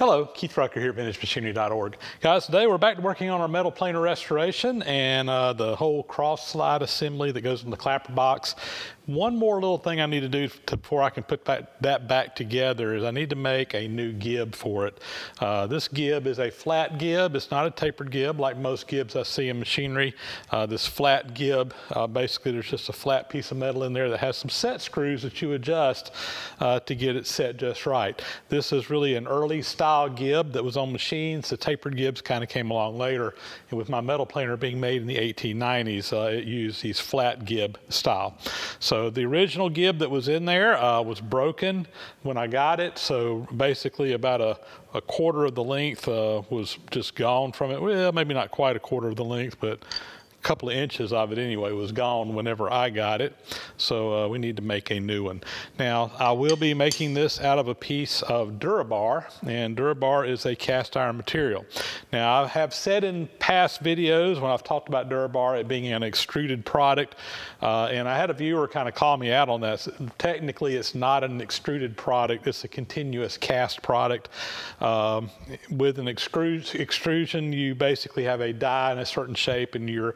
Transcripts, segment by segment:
Hello, Keith Rucker here at VintageMachinery.org. Guys, today we're back to working on our metal planer restoration and the whole cross slide assembly that goes in the clapper box. One more little thing I need to do before I can put that back together is I need to make a new gib for it. This gib is a flat gib. It's not a tapered gib like most gibs I see in machinery. This flat gib, basically there's just a flat piece of metal in there that has some set screws that you adjust to get it set just right. This is really an early style gib that was on machines. The tapered gibs kind of came along later, and with my metal planer being made in the 1890s, it used these flat gib style. So the original gib that was in there was broken when I got it, so basically about a quarter of the length was just gone from it. Well, maybe not quite a quarter of the length, but a couple of inches of it anyway was gone whenever I got it. So we need to make a new one. Now, I will be making this out of a piece of Durabar, and Durabar is a cast iron material. Now, I have said in past videos when I've talked about Durabar it being an extruded product, and I had a viewer kind of call me out on that. Technically, it's not an extruded product. It's a continuous cast product. With an extrusion, you basically have a die in a certain shape, and you're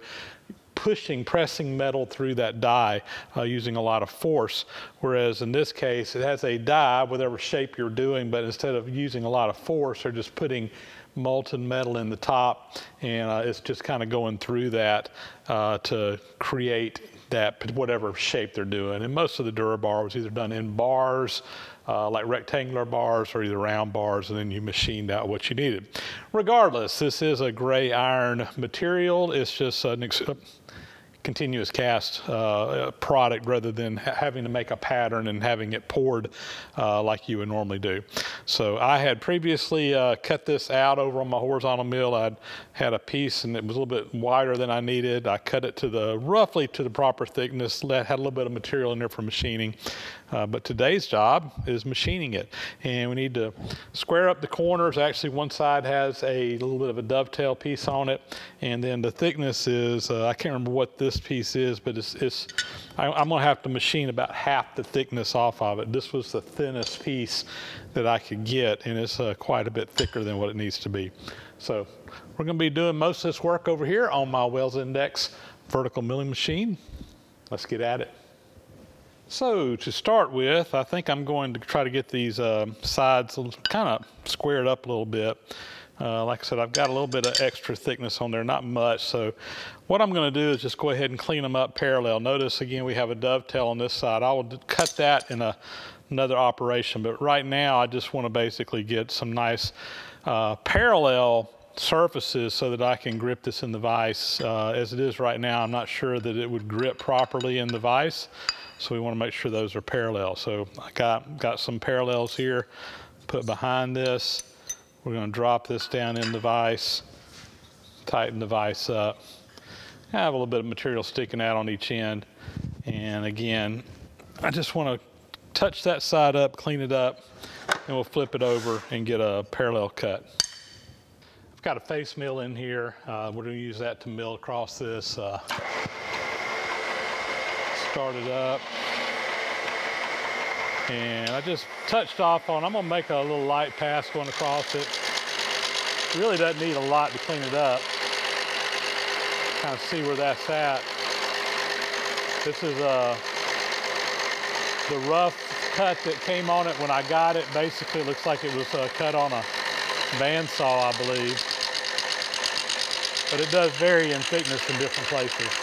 pressing metal through that die using a lot of force, whereas in this case it has a die, whatever shape you're doing, but instead of using a lot of force, they're just putting molten metal in the top, and it's just kind of going through that to create that whatever shape they're doing. And most of the Durabar was either done in bars, like rectangular bars, or either round bars, and then you machined out what you needed. Regardless, this is a gray iron material. It's just an continuous cast product rather than having to make a pattern and having it poured like you would normally do. So I had previously cut this out over on my horizontal mill. I had a piece and it was a little bit wider than I needed. I cut it to the roughly to the proper thickness, had a little bit of material in there for machining. But today's job is machining it. And we need to square up the corners. Actually, one side has a little bit of a dovetail piece on it. And then the thickness is, I can't remember what this piece is, but I'm gonna have to machine about half the thickness off of it. This was the thinnest piece that I could get, and it's quite a bit thicker than what it needs to be. So we're gonna be doing most of this work over here on my Wells Index vertical milling machine. Let's get at it. So to start with, I think I'm going to try to get these sides kind of squared up a little bit. Like I said, I've got a little bit of extra thickness on there, not much. So what I'm going to do is just go ahead and clean them up parallel. Notice again, we have a dovetail on this side. I will cut that in another operation, but right now I just want to basically get some nice parallel surfaces so that I can grip this in the vise. As it is right now, I'm not sure that it would grip properly in the vise. So we want to make sure those are parallel. So I got some parallels here put behind this. We're going to drop this down in the vise, tighten the vise up. I have a little bit of material sticking out on each end. And again, I just want to touch that side up, clean it up, and we'll flip it over and get a parallel cut. I've got a face mill in here. We're going to use that to mill across this. Start it up. And I just touched off on, I'm gonna make a little light pass going across it. Really doesn't need a lot to clean it up. Kind of see where that's at. This is the rough cut that came on it when I got it. Basically, it looks like it was cut on a bandsaw, I believe. But it does vary in thickness in different places.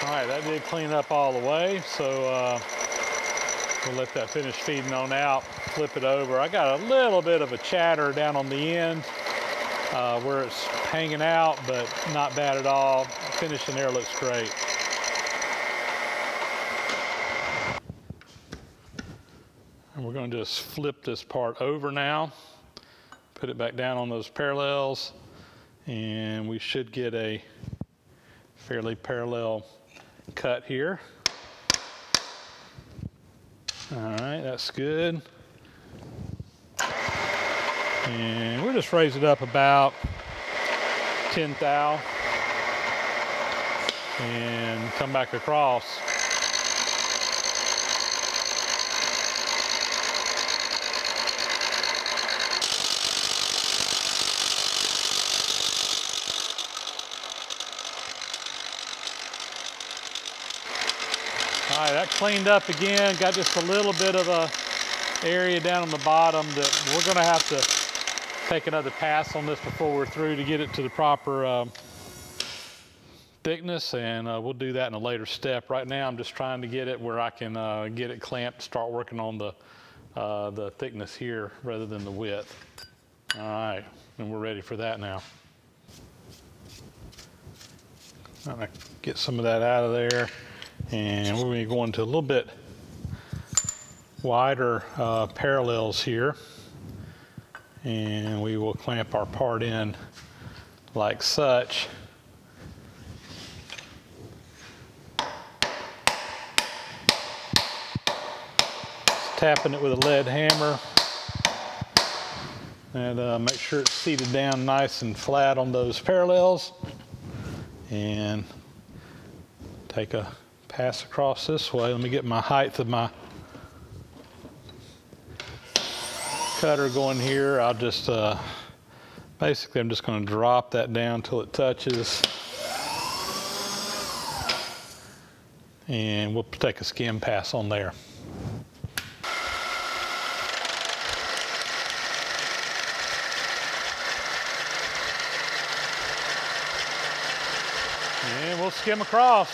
All right, that did clean up all the way, so we'll let that finish feeding on out, flip it over. I got a little bit of a chatter down on the end where it's hanging out, but not bad at all. Finishing there looks great. And we're going to just flip this part over now, put it back down on those parallels, and we should get a fairly parallel cut here. All right, that's good. And we'll just raise it up about 10 thou and come back across. All right, that cleaned up again. Got just a little bit of a area down on the bottom that we're gonna have to take another pass on this before we're through to get it to the proper thickness, and we'll do that in a later step. Right now I'm just trying to get it where I can get it clamped, start working on the thickness here rather than the width. All right, and we're ready for that now. I'm gonna get some of that out of there, and we're gonna go into a little bit wider parallels here, and we will clamp our part in like such. Just tapping it with a lead hammer, and make sure it's seated down nice and flat on those parallels, and take a pass across this way. Let me get my height of my cutter going here. I'll just basically I'm just going to drop that down till it touches, and we'll take a skim pass on there. And we'll skim across.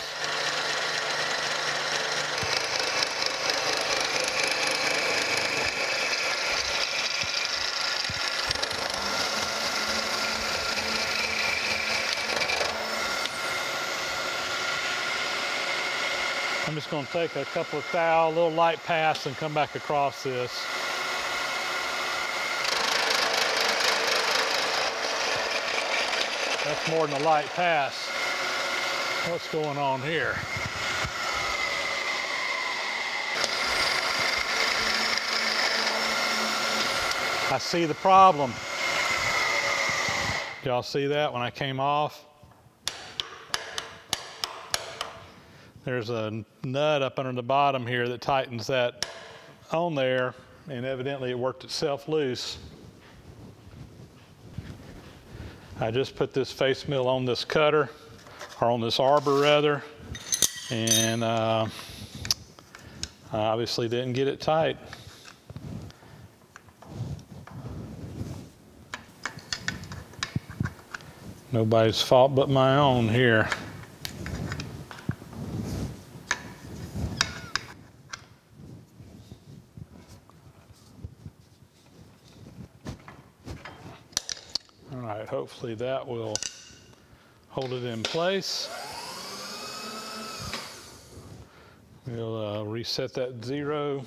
I'm just going to take a couple of thou, a little light pass, and come back across this. That's more than a light pass. What's going on here? I see the problem. Y'all see that when I came off? There's a nut up under the bottom here that tightens that on there, and evidently it worked itself loose. I just put this face mill on this cutter, or on this arbor rather, and I obviously didn't get it tight. Nobody's fault but my own here. Hopefully that will hold it in place. We'll reset that zero.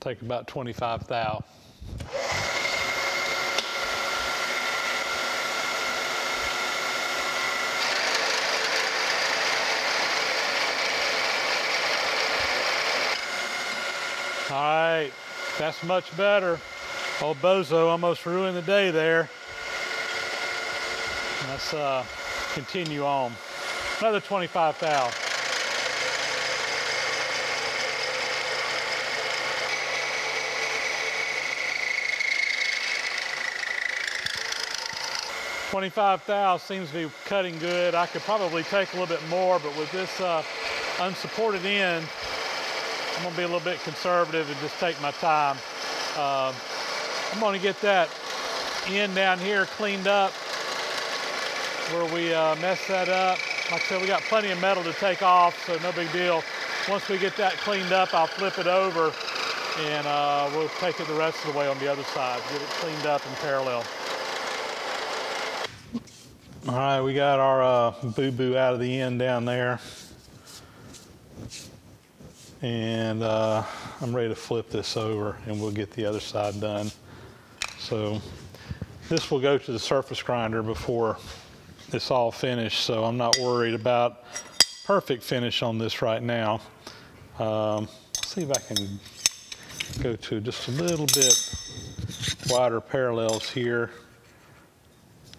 Take about 25 thou. All right. That's much better. Old Bozo almost ruined the day there. Let's continue on. Another 25 thou. Seems to be cutting good. I could probably take a little bit more, but with this unsupported end, I'm gonna be a little bit conservative and just take my time. I'm gonna get that end down here cleaned up where we messed that up. Like I said, we got plenty of metal to take off, so no big deal. Once we get that cleaned up, I'll flip it over, and we'll take it the rest of the way on the other side, get it cleaned up in parallel. All right, we got our boo-boo out of the end down there, and I'm ready to flip this over, and we'll get the other side done. So this will go to the surface grinder before it's all finished, so I'm not worried about perfect finish on this right now. Let's see if I can go to just a little bit wider parallels here.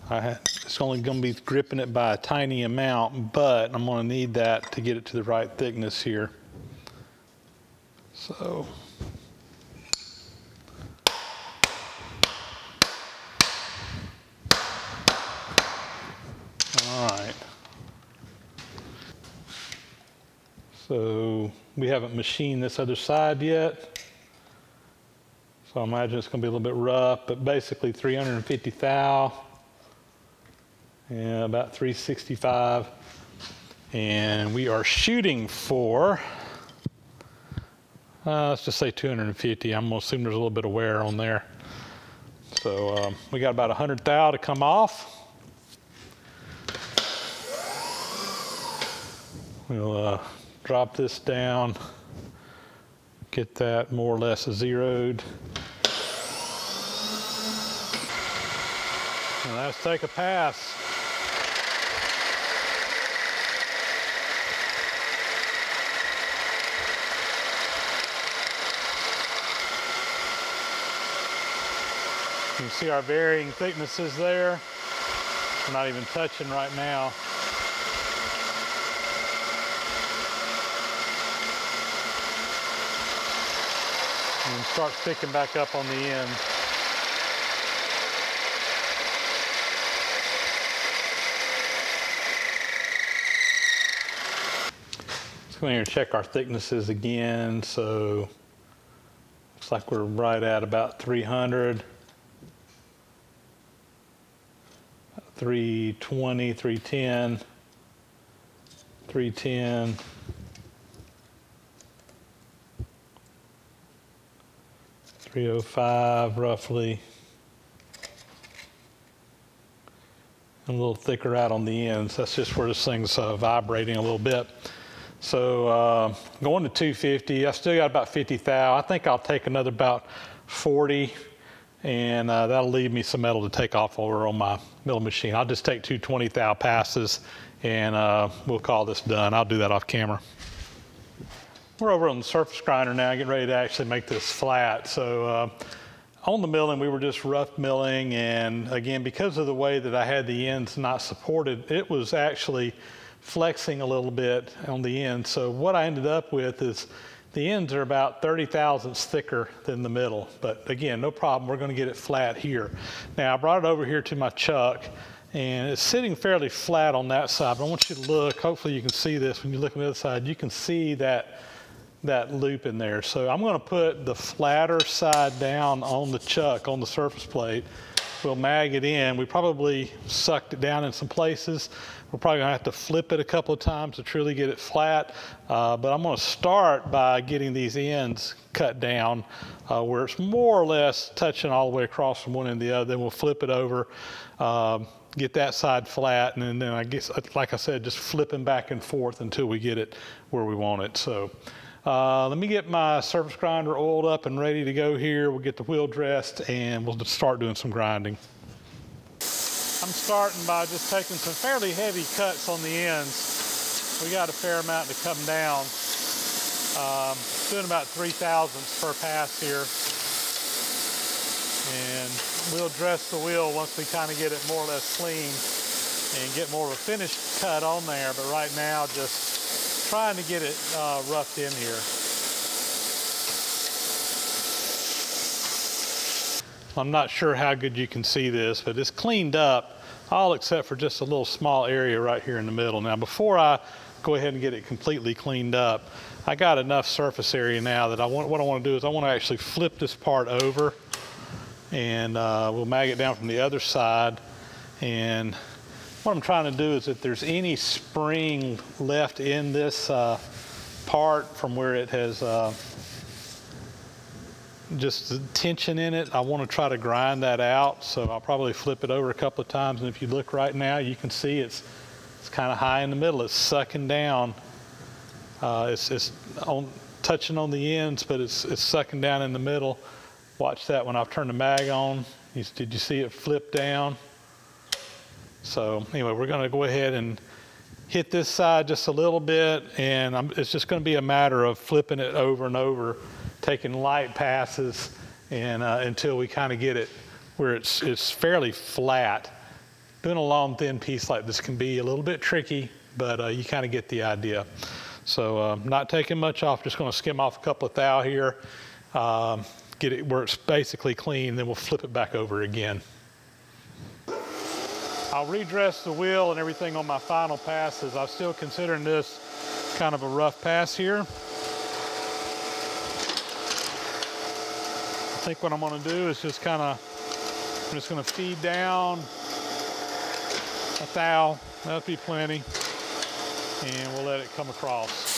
It's only going to be gripping it by a tiny amount, but I'm going to need that to get it to the right thickness here. So, all So we haven't machined this other side yet. So I imagine it's going to be a little bit rough, but basically 350 thou, and about 365. And we are shooting for, let's just say 250. I'm going to assume there's a little bit of wear on there. So we got about 100 thou to come off. We'll drop this down, get that more or less zeroed. And let's take a pass. You can see our varying thicknesses there. We're not even touching right now. And start picking back up on the end. Let's go in here and check our thicknesses again. So looks like we're right at about 300, 320, 310, 310. 305 roughly, and a little thicker out on the ends. That's just where this thing's vibrating a little bit. So going to 250, I still got about 50 thou. I think I'll take another about 40, and that'll leave me some metal to take off over on my mill machine. I'll just take 220 thou passes, and we'll call this done. I'll do that off camera. We're over on the surface grinder now, getting ready to actually make this flat. So on the milling, we were just rough milling, and again, because of the way that I had the ends not supported, it was actually flexing a little bit on the end. So what I ended up with is the ends are about 30 thousandths thicker than the middle. But again, no problem, we're gonna get it flat here. Now I brought it over here to my chuck, and it's sitting fairly flat on that side, but I want you to look, hopefully you can see this, when you look on the other side, you can see that loop in there. So I'm going to put the flatter side down on the chuck, on the surface plate. We'll mag it in. We probably sucked it down in some places. We're probably going to have to flip it a couple of times to truly get it flat. But I'm going to start by getting these ends cut down where it's more or less touching all the way across from one end to the other. Then we'll flip it over, get that side flat, and then I guess, like I said, just flipping back and forth until we get it where we want it. So. Let me get my surface grinder oiled up and ready to go here. We'll get the wheel dressed and we'll just start doing some grinding. I'm starting by just taking some fairly heavy cuts on the ends. We got a fair amount to come down. Doing about 3 thousandths per pass here. And we'll dress the wheel once we kind of get it more or less clean and get more of a finished cut on there. But right now, just trying to get it roughed in here. I'm not sure how good you can see this, but it's cleaned up all except for just a little small area right here in the middle. Now, before I go ahead and get it completely cleaned up, I got enough surface area now that what I want to do is I want to actually flip this part over, and we'll mag it down from the other side. And what I'm trying to do is, if there's any spring left in this part from where it has just the tension in it, I want to try to grind that out. So I'll probably flip it over a couple of times, and if you look right now, you can see it's kind of high in the middle. It's sucking down. It's touching on the ends, but it's sucking down in the middle. Watch that when I've turned the mag on. Did you see it flip down? So anyway, we're going to go ahead and hit this side just a little bit, and it's just going to be a matter of flipping it over and over, taking light passes, and until we kind of get it where it's fairly flat. Doing a long, thin piece like this can be a little bit tricky, but you kind of get the idea. So not taking much off, just going to skim off a couple of thou here, get it where it's basically clean, then we'll flip it back over again. I'll redress the wheel and everything on my final passes. I'm still considering this kind of a rough pass here. I think what I'm going to do is just kind of, I'm just going to feed down a thou. That'll be plenty. And we'll let it come across.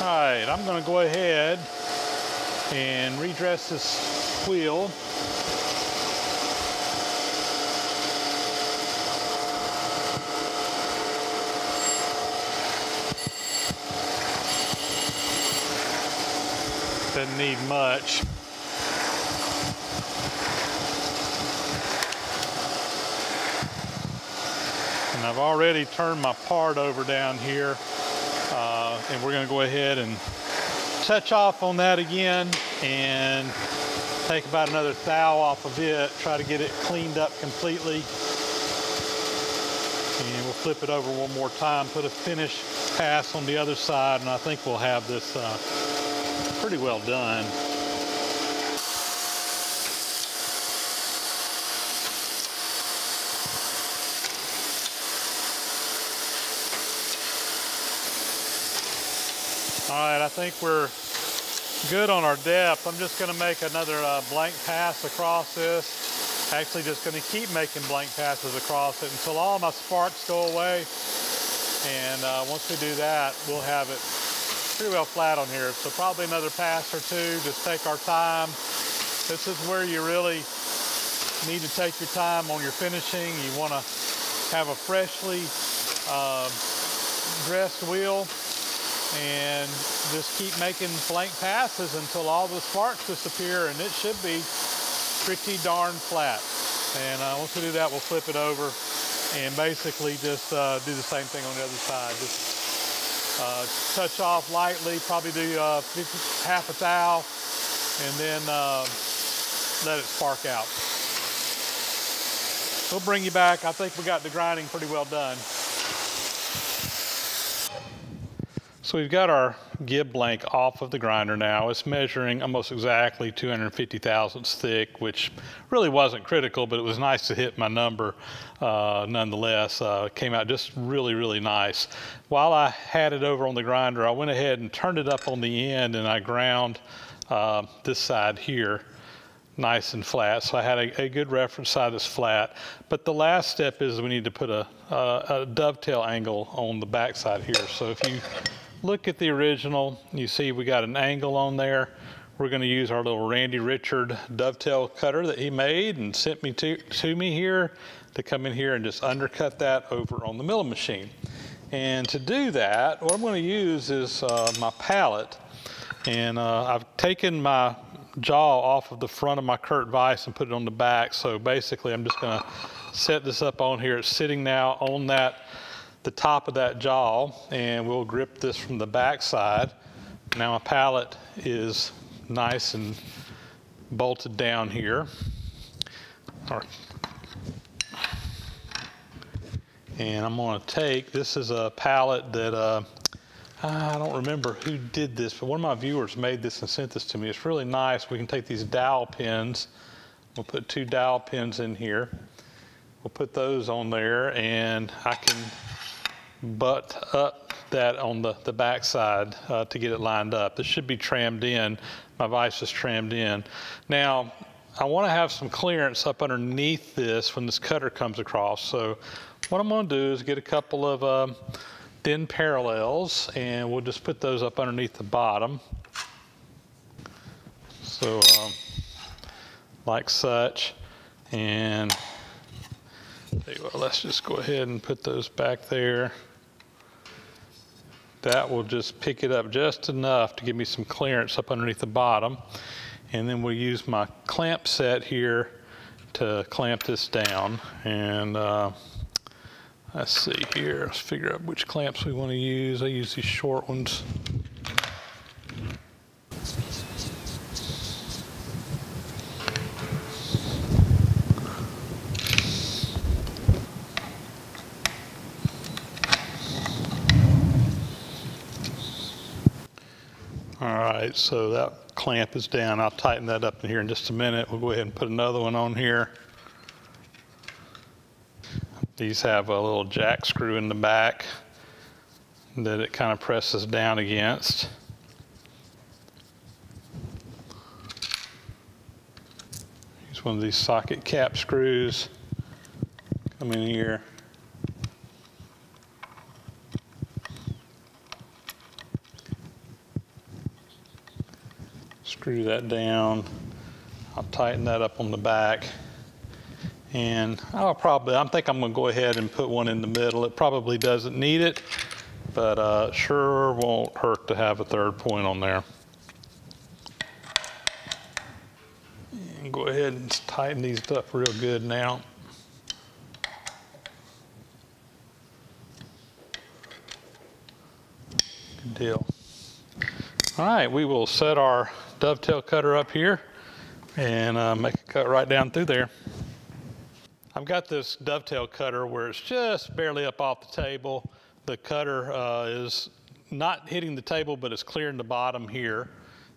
Alright, I'm going to go ahead and redress this wheel. Doesn't need much. And I've already turned my part over down here. And we're going to go ahead and touch off on that again and take about another thou off of it, try to get it cleaned up completely. And we'll flip it over one more time, put a finish pass on the other side, and I think we'll have this pretty well done. Alright, I think we're good on our depth. I'm just going to make another blank pass across this. Actually, just going to keep making blank passes across it until all my sparks go away. And once we do that, we'll have it pretty well flat on here. So probably another pass or two. Just take our time. This is where you really need to take your time on your finishing. You want to have a freshly dressed wheel. And just keep making blank passes until all the sparks disappear, and it should be pretty darn flat. And once we do that, we'll flip it over and basically just do the same thing on the other side. Just touch off lightly, probably do half a thou, and then let it spark out. We'll bring you back. I think we got the grinding pretty well done. So we've got our gib blank off of the grinder now. It's measuring almost exactly 250 thousandths thick, which really wasn't critical, but it was nice to hit my number nonetheless. It came out just really, really nice. While I had it over on the grinder, I went ahead and turned it up on the end, and I ground this side here nice and flat. So I had a good reference side that's flat. But the last step is we need to put a dovetail angle on the back side here. So if you look at the original, you see we got an angle on there. We're going to use our little Randy Richard dovetail cutter that he made and sent me to me here to come in here and just undercut that over on the milling machine. And to do that, what I'm going to use is my palette. And I've taken my jaw off of the front of my Kurt vise and put it on the back. So basically, I'm just going to set this up on here. It's sitting now on that, the top of that jaw, and we'll grip this from the back side. Now my pallet is nice and bolted down here. All right. And I'm going to take, this is a pallet that I don't remember who did this, but one of my viewers made this and sent this to me. It's really nice. We can take these dowel pins. We'll put two dowel pins in here. We'll put those on there, and I can butt up that on the back side to get it lined up. This should be trammed in. My vise is trammed in. Now, I want to have some clearance up underneath this when this cutter comes across. So what I'm going to do is get a couple of thin parallels, and we'll just put those up underneath the bottom. So like such, and there you go. Let's just go ahead and put those back there. That will just pick it up just enough to give me some clearance up underneath the bottom, and then we'll use my clamp set here to clamp this down. And let's see here, let's figure out which clamps we want to use. I use these short ones. right, so that clamp is down. I'll tighten that up in here in just a minute. We'll go ahead and put another one on here. These have a little jack screw in the back that it kind of presses down against. Use one of these socket cap screws. Come in here. Screw that down. I'll tighten that up on the back. And I'll probably, I think I'm going to go ahead and put one in the middle. It probably doesn't need it, but sure won't hurt to have a third point on there. And go ahead and tighten these up real good now. Good deal. All right, we will set our dovetail cutter up here and make a cut right down through there. I've got this dovetail cutter where it's just barely up off the table. The cutter is not hitting the table, but it's clearing the bottom here.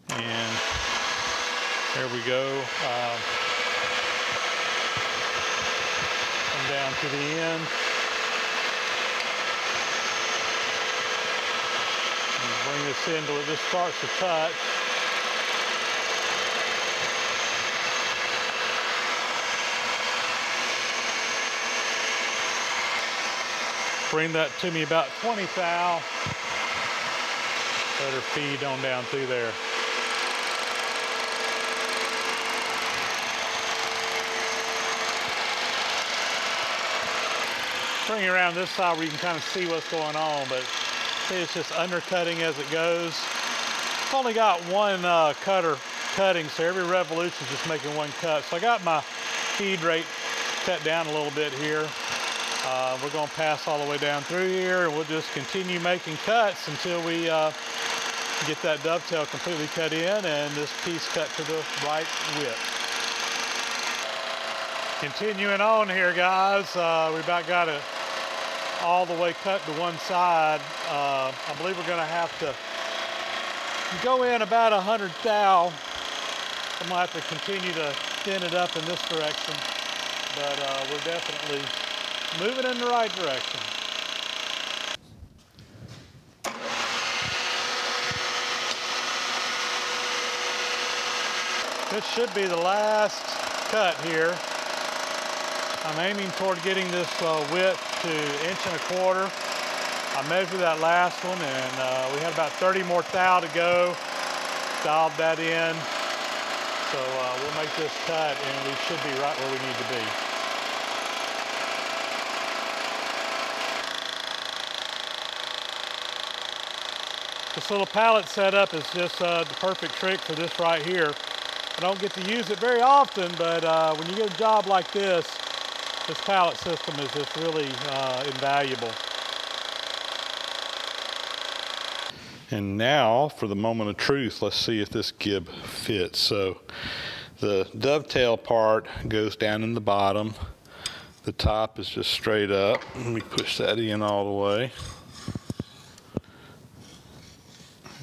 And there we go. Come down to the end. And bring this in till it just starts to touch. Bring that to me about 20 thou. Let her feed on down through there. Bring it around this side where you can kind of see what's going on, but see, it's just undercutting as it goes. I've only got one cutter cutting, so every revolution is just making one cut. So I got my feed rate cut down a little bit here. We're going to pass all the way down through here, and we'll just continue making cuts until we get that dovetail completely cut in and this piece cut to the right width. Continuing on here, guys, we about got it all the way cut to one side. I believe we're going to have to go in about 100 thou. I'm going to have to continue to thin it up in this direction, but we're definitely moving in the right direction. This should be the last cut here. I'm aiming toward getting this width to 1.25 inches. I measured that last one, and we had about 30 more thou to go. Dialed that in. So we'll make this cut, and we should be right where we need to be. This little pallet setup is just the perfect trick for this right here. I don't get to use it very often, but when you get a job like this, this pallet system is just really invaluable. And now for the moment of truth, let's see if this gib fits. So the dovetail part goes down in the bottom. The top is just straight up. Let me push that in all the way.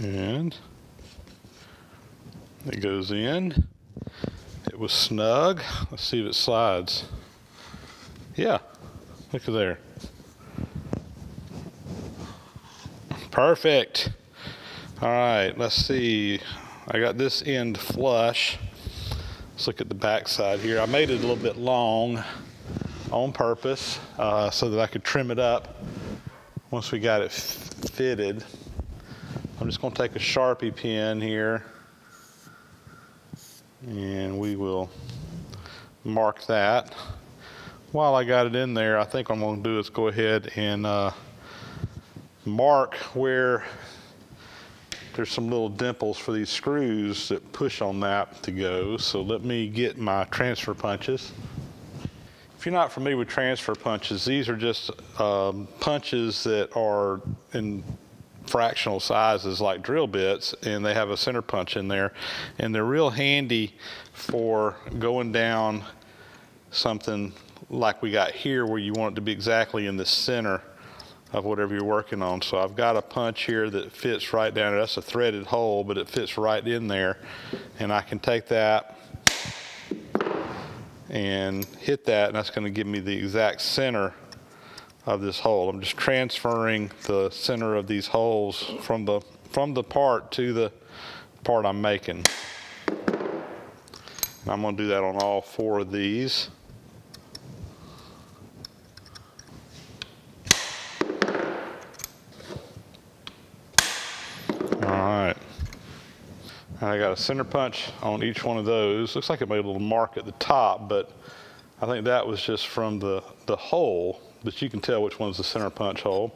And it goes in. It was snug. Let's see if it slides. Yeah, look at there. Perfect. All right, let's see. I got this end flush. Let's look at the back side here. I made it a little bit long on purpose so that I could trim it up once we got it fitted. I'm just going to take a Sharpie pen here, and we will mark that. While I got it in there, I think what I'm going to do is go ahead and mark where there's some little dimples for these screws that push on that to go. So let me get my transfer punches. If you're not familiar with transfer punches, these are just punches that are in fractional sizes like drill bits, and they have a center punch in there, and they're real handy for going down something like we got here where you want it to be exactly in the center of whatever you're working on. So I've got a punch here that fits right down there. That's a threaded hole, but it fits right in there. And I can take that and hit that, and that's going to give me the exact center of this hole. I'm just transferring the center of these holes from the part to the part I'm making. And I'm going to do that on all four of these. I got a center punch on each one of those. Looks like it made a little mark at the top, but I think that was just from the hole, but you can tell which one's the center punch hole.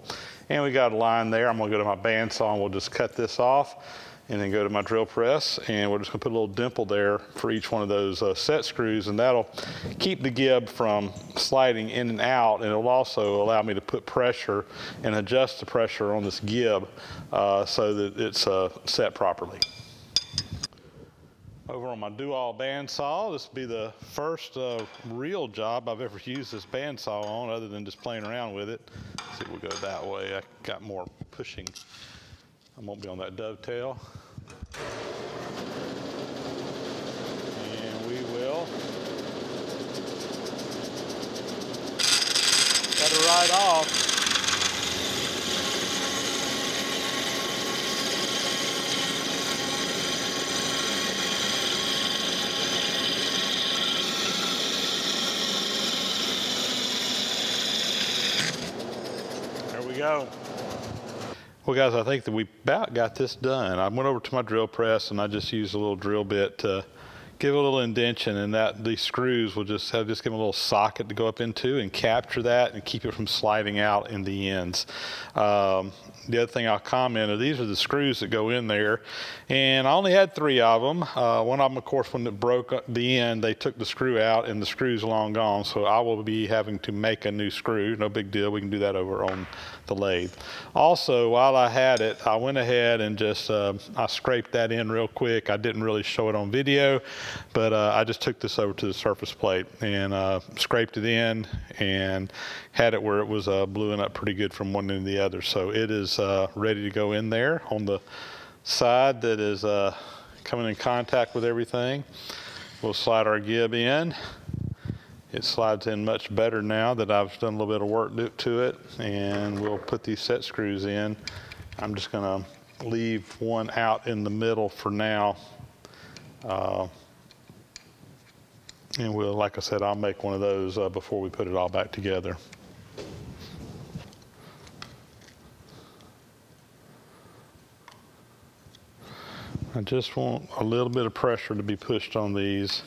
And we got a line there. I'm gonna go to my bandsaw and we'll just cut this off and then go to my drill press. And we're just gonna put a little dimple there for each one of those set screws, and that'll keep the gib from sliding in and out, and it'll also allow me to put pressure and adjust the pressure on this gib so that it's set properly. Over on my do-all bandsaw, this will be the first real job I've ever used this bandsaw on, other than just playing around with it. Let's see if we'll go that way. I got more pushing. I won't be on that dovetail. And we will cut it right off. Go. Well, guys, I think that we about got this done. I went over to my drill press and I just used a little drill bit to give it a little indention, and that these screws will just have give them a little socket to go up into and capture that and keep it from sliding out in the ends. The other thing I'll comment are these are the screws that go in there, and I only had 3 of them. One of them, of course, when it broke at the end, they took the screw out and the screw's long gone, so I will be having to make a new screw. No big deal, we can do that over on the lathe. Also, while I had it, I went ahead and just I scraped that in real quick. I didn't really show it on video, but I just took this over to the surface plate and scraped it in and had it where it was bluing up pretty good from one end to the other. So it is ready to go in there on the side that is coming in contact with everything. We'll slide our gib in. It slides in much better now that I've done a little bit of work to it, and we'll put these set screws in. I'm just gonna leave one out in the middle for now. And we'll, like I said, I'll make one of those before we put it all back together. I just want a little bit of pressure to be pushed on these.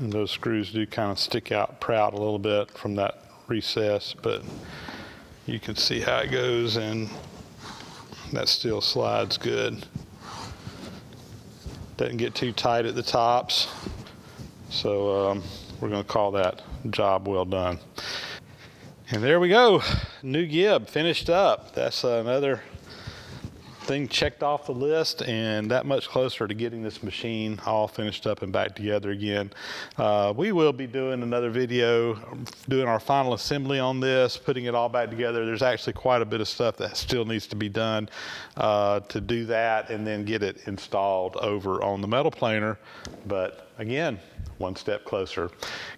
And those screws do kind of stick out, proud a little bit from that recess, but you can see how it goes, and that still slides good. Doesn't get too tight at the tops, so we're going to call that job well done. And there we go, new gib finished up. That's another thing checked off the list, and that much closer to getting this machine all finished up and back together again. We will be doing another video, doing our final assembly on this, putting it all back together. There's actually quite a bit of stuff that still needs to be done to do that and then get it installed over on the metal planer. But again, one step closer.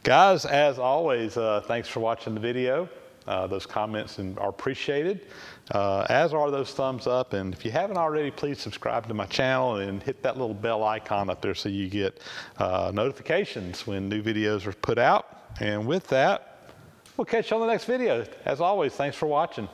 Guys, as always, thanks for watching the video. Those comments are appreciated, as are those thumbs up. And if you haven't already, please subscribe to my channel and hit that little bell icon up there so you get notifications when new videos are put out. And with that, we'll catch you on the next video. As always, thanks for watching.